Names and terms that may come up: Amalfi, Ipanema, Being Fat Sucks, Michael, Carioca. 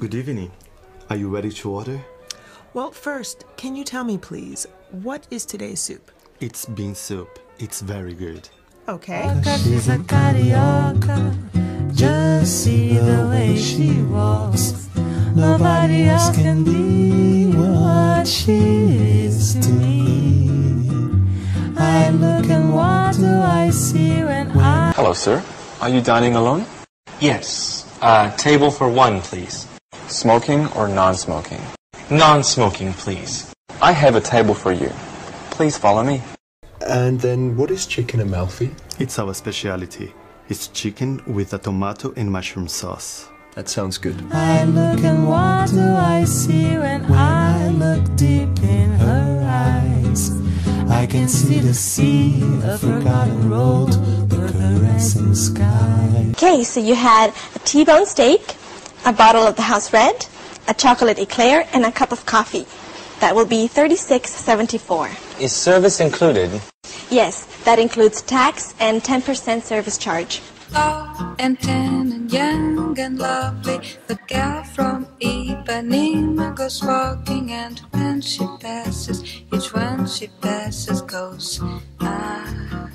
Good evening. Are you ready to order? Well, first, can you tell me, please, what is today's soup? It's bean soup. It's very good. Okay. She's a Carioca, just see the way she walks. Nobody else can be what she is to me. I look and what do I see when I... Hello, sir. Are you dining alone? Yes. Table for one, please. Smoking or non-smoking? Non-smoking, please. I have a table for you. Please follow me. And then what is chicken Amalfi? It's our speciality. It's chicken with a tomato and mushroom sauce. That sounds good. I look and what do I see when I look deep in her eyes? I can see the sea, a forgotten road, the caressing sky. Okay, so you had a T-bone steak, a bottle of the house red, a chocolate eclair, and a cup of coffee. That will be $36.74. Is service included? Yes, that includes tax and 10% service charge. Tall and tan and young and lovely, the gal from Ipanema goes walking, and when she passes, each one she passes goes, ah.